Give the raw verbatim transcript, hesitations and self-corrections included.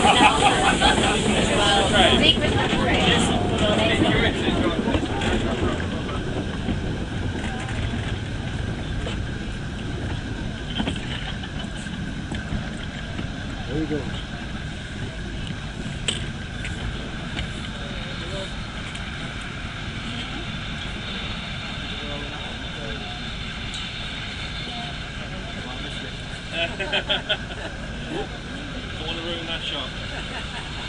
There he goes. I want to ruin that shot.